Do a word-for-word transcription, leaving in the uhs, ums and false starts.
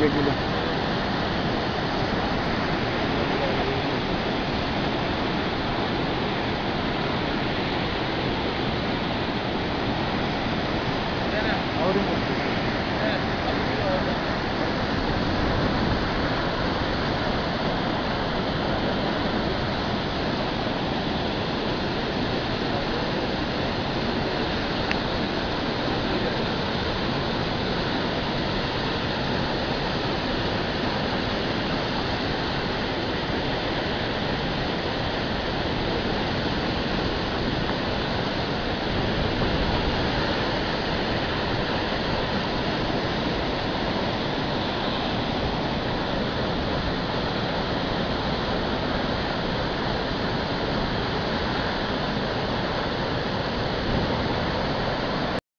regular. Gracias.